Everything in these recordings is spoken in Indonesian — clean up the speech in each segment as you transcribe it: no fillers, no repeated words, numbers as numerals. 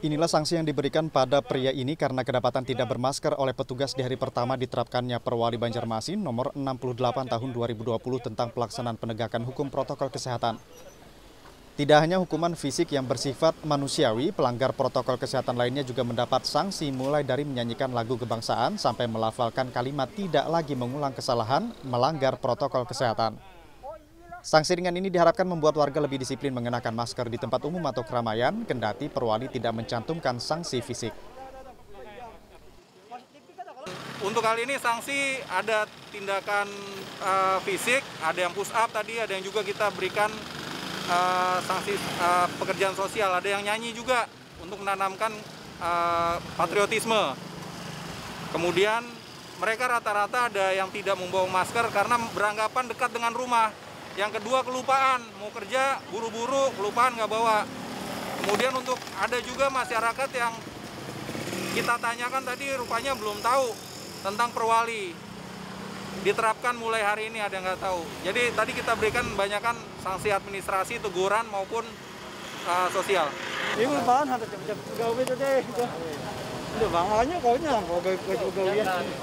Inilah sanksi yang diberikan pada pria ini karena kedapatan tidak bermasker oleh petugas di hari pertama diterapkannya Perwali Banjarmasin Nomor 68 Tahun 2020 tentang pelaksanaan penegakan hukum protokol kesehatan. Tidak hanya hukuman fisik yang bersifat manusiawi, pelanggar protokol kesehatan lainnya juga mendapat sanksi mulai dari menyanyikan lagu kebangsaan sampai melafalkan kalimat tidak lagi mengulang kesalahan melanggar protokol kesehatan. Sanksi ringan ini diharapkan membuat warga lebih disiplin mengenakan masker di tempat umum atau keramaian, kendati Perwali tidak mencantumkan sanksi fisik. Untuk kali ini sanksi ada tindakan fisik, ada yang push up tadi, ada yang juga kita berikan sanksi pekerjaan sosial, ada yang nyanyi juga untuk menanamkan patriotisme. Kemudian mereka rata-rata ada yang tidak membawa masker karena beranggapan dekat dengan rumah. Yang kedua kelupaan, mau kerja buru-buru, kelupaan nggak bawa. Kemudian untuk ada juga masyarakat yang kita tanyakan tadi rupanya belum tahu tentang Perwali. Diterapkan mulai hari ini ada yang nggak tahu. Jadi tadi kita berikan banyakkan sanksi administrasi, teguran maupun sosial. Ini kelupaan harus gawe itu deh. Udah bangalanya kaunya, gawe.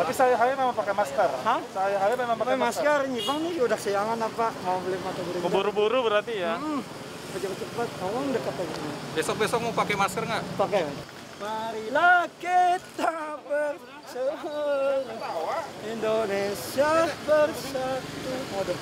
Tapi saya memang pakai masker. Hah? Saya memang pakai masker. Nyibang nih udah siangan apa mau beli mata buru-buru. Buru-buru berarti ya. Cepat-cepat, tolong dekat aja. Besok-besok mau pakai masker nggak? Pakai. Marilah kita bersatu, Indonesia bersatu.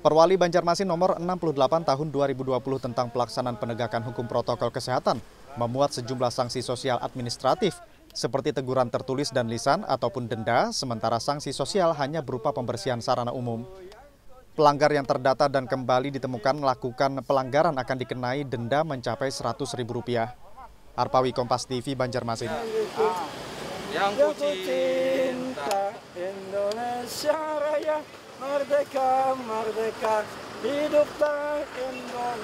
Perwali Banjarmasin Nomor 68 Tahun 2020 tentang pelaksanaan penegakan hukum protokol kesehatan memuat sejumlah sanksi sosial administratif seperti teguran tertulis dan lisan ataupun denda, sementara sanksi sosial hanya berupa pembersihan sarana umum. Pelanggar yang terdata dan kembali ditemukan melakukan pelanggaran akan dikenai denda mencapai Rp100.000. Arpawi Kompas TV Banjarmasin. Yang ku cinta Indonesia Raya, merdeka, merdeka, hidup tak Indonesia.